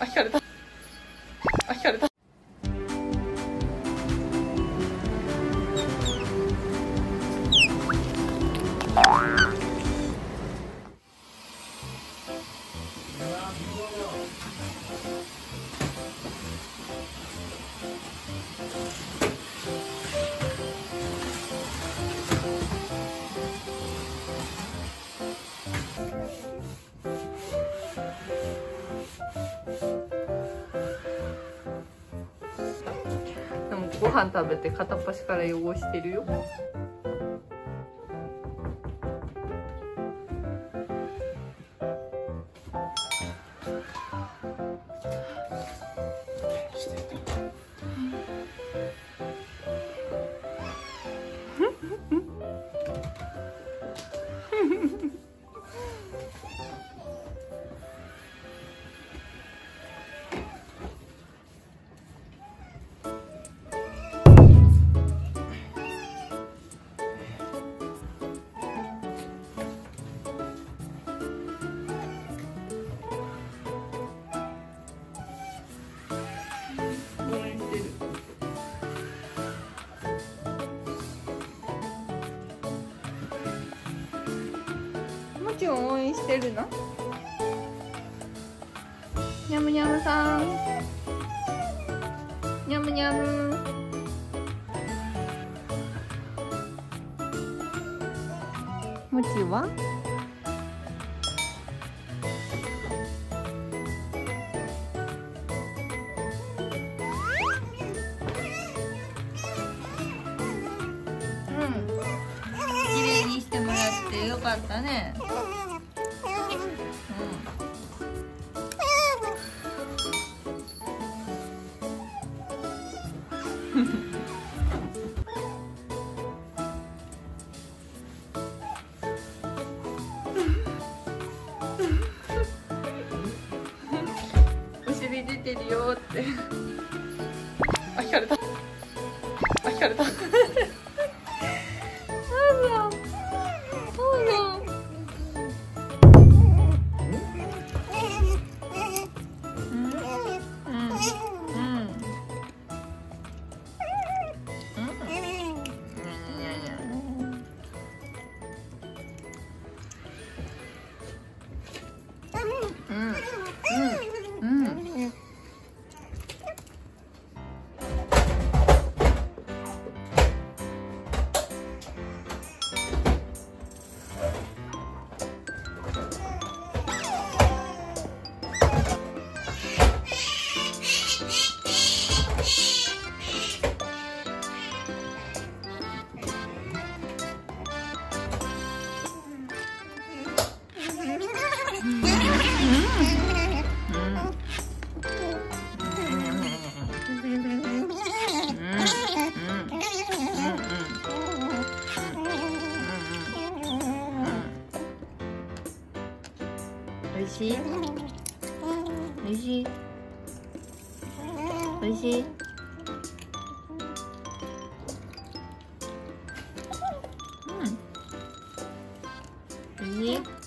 あ、引かれた。ご飯食べて片っ端から汚してるよ。応援してるの？にゃむにゃむさん、にゃむにゃむ。もちは？うん。綺麗にしてもらってよかったね。お尻出てるよってあ、引かれた。あ、引かれた。おいしい。うん。おいしい。